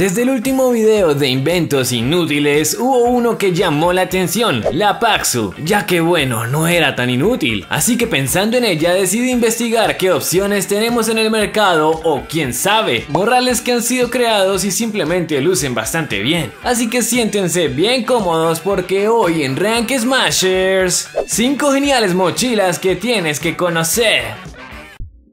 Desde el último video de inventos inútiles hubo uno que llamó la atención, la Paxu, ya que bueno, no era tan inútil. Así que pensando en ella decidí investigar qué opciones tenemos en el mercado o quién sabe, morrales que han sido creados y simplemente lucen bastante bien. Así que siéntense bien cómodos porque hoy en Rank Smashers, 5 geniales mochilas que tienes que conocer.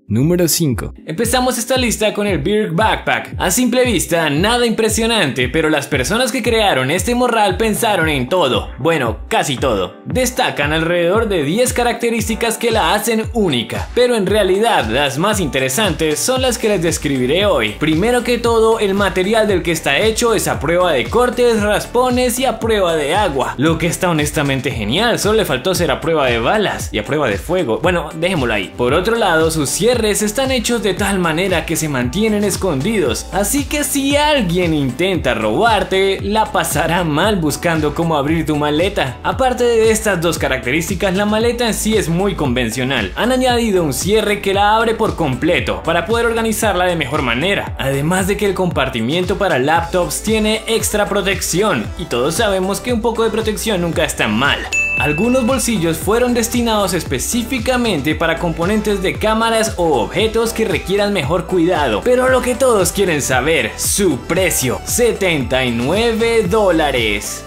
Número 5. Empezamos esta lista con el Bergh Backpack. A simple vista, nada impresionante, pero las personas que crearon este morral pensaron en todo. Bueno, casi todo. Destacan alrededor de 10 características que la hacen única, pero en realidad las más interesantes son las que les describiré hoy. Primero que todo, el material del que está hecho es a prueba de cortes, raspones y a prueba de agua, lo que está honestamente genial, solo le faltó ser a prueba de balas y a prueba de fuego. Bueno, dejémoslo ahí. Por otro lado, sus cierres están hechos de tal manera que se mantienen escondidos, así que si alguien intenta robarte, la pasará mal buscando cómo abrir tu maleta. Aparte de estas dos características, la maleta en sí es muy convencional. Han añadido un cierre que la abre por completo para poder organizarla de mejor manera, además de que el compartimiento para laptops tiene extra protección, y todos sabemos que un poco de protección nunca está mal. Algunos bolsillos fueron destinados específicamente para componentes de cámaras o objetos que requieran mejor cuidado. Pero lo que todos quieren saber, su precio, $79.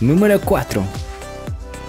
Número 4.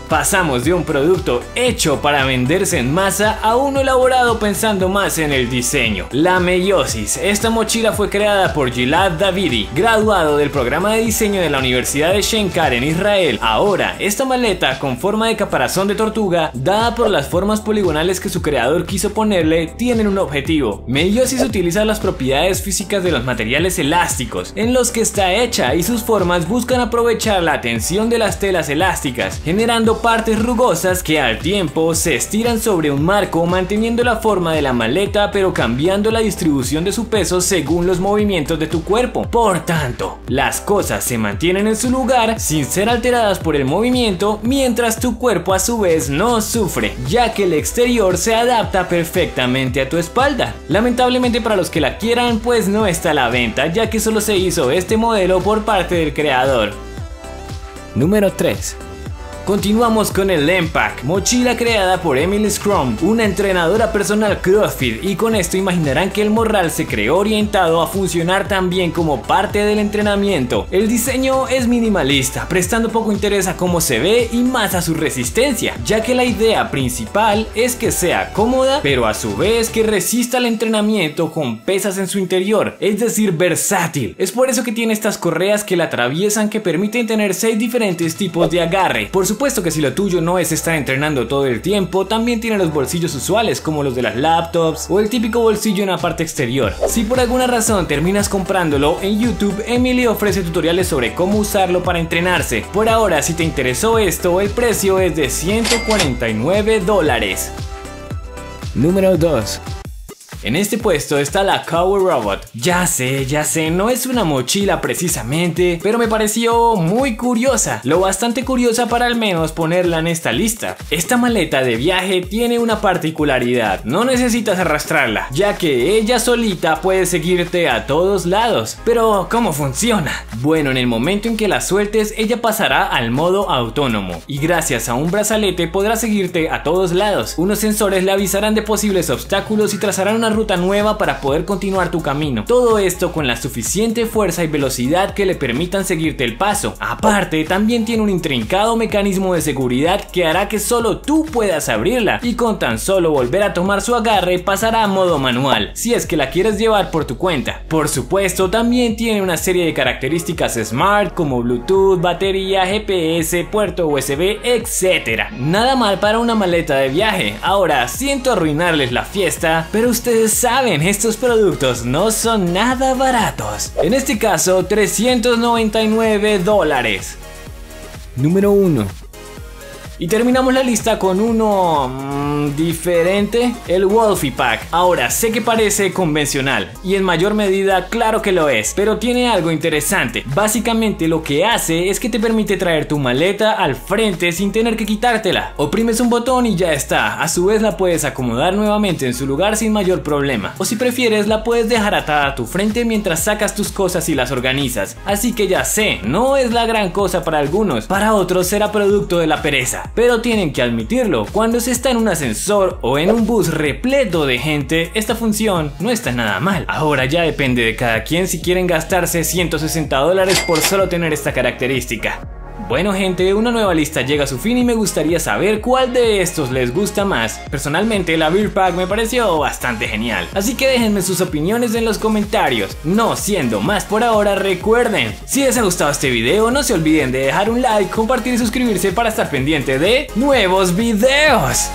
Pasamos de un producto hecho para venderse en masa a uno elaborado pensando más en el diseño. La meiosis. Esta mochila fue creada por Gilad Davidi, graduado del programa de diseño de la Universidad de Shenkar en Israel. Ahora, esta maleta con forma de caparazón de tortuga, dada por las formas poligonales que su creador quiso ponerle, tienen un objetivo. Meiosis utiliza las propiedades físicas de los materiales elásticos en los que está hecha, y sus formas buscan aprovechar la tensión de las telas elásticas, generando partes rugosas que al tiempo se estiran sobre un marco, manteniendo la forma de la maleta pero cambiando la distribución de su peso según los movimientos de tu cuerpo. Por tanto, las cosas se mantienen en su lugar sin ser alteradas por el movimiento, mientras tu cuerpo a su vez no sufre, ya que el exterior se adapta perfectamente a tu espalda. Lamentablemente para los que la quieran, pues no está a la venta, ya que solo se hizo este modelo por parte del creador. Número 3. Continuamos con el Empack, mochila creada por Emily Schromm, una entrenadora personal CrossFit, y con esto imaginarán que el morral se creó orientado a funcionar también como parte del entrenamiento. El diseño es minimalista, prestando poco interés a cómo se ve y más a su resistencia, ya que la idea principal es que sea cómoda, pero a su vez que resista el entrenamiento con pesas en su interior, es decir, versátil. Es por eso que tiene estas correas que la atraviesan, que permiten tener 6 diferentes tipos de agarre. Por supuesto que si lo tuyo no es estar entrenando todo el tiempo, también tiene los bolsillos usuales como los de las laptops o el típico bolsillo en la parte exterior. Si por alguna razón terminas comprándolo, en YouTube Emily ofrece tutoriales sobre cómo usarlo para entrenarse. Por ahora, si te interesó esto, el precio es de $149. Número 2. En este puesto está la Cowarobot. Ya sé, no es una mochila precisamente, pero me pareció muy curiosa, lo bastante curiosa para al menos ponerla en esta lista. Esta maleta de viaje tiene una particularidad, no necesitas arrastrarla, ya que ella solita puede seguirte a todos lados. Pero ¿cómo funciona? Bueno, en el momento en que la sueltes, ella pasará al modo autónomo, y gracias a un brazalete podrá seguirte a todos lados. Unos sensores le avisarán de posibles obstáculos y trazarán una ruta nueva para poder continuar tu camino. Todo esto con la suficiente fuerza y velocidad que le permitan seguirte el paso. Aparte, también tiene un intrincado mecanismo de seguridad que hará que solo tú puedas abrirla, y con tan solo volver a tomar su agarre pasará a modo manual, si es que la quieres llevar por tu cuenta. Por supuesto, también tiene una serie de características smart como Bluetooth, batería, GPS, puerto USB, etc. Nada mal para una maleta de viaje. Ahora, siento arruinarles la fiesta, pero ustedes saben, estos productos no son nada baratos. En este caso, $399. Número 1. Y terminamos la lista con uno diferente, el Wolffepack. Ahora, sé que parece convencional y en mayor medida claro que lo es, pero tiene algo interesante. Básicamente lo que hace es que te permite traer tu maleta al frente sin tener que quitártela. Oprimes un botón y ya está. A su vez la puedes acomodar nuevamente en su lugar sin mayor problema. O si prefieres la puedes dejar atada a tu frente mientras sacas tus cosas y las organizas. Así que ya sé, no es la gran cosa para algunos, para otros será producto de la pereza. Pero tienen que admitirlo, cuando se está en un ascensor o en un bus repleto de gente, esta función no está nada mal. Ahora ya depende de cada quien si quieren gastarse $160 por solo tener esta característica. Bueno gente, una nueva lista llega a su fin y me gustaría saber cuál de estos les gusta más. Personalmente la Beer Pack me pareció bastante genial, así que déjenme sus opiniones en los comentarios. No siendo más por ahora, recuerden, si les ha gustado este video no se olviden de dejar un like, compartir y suscribirse para estar pendiente de nuevos videos.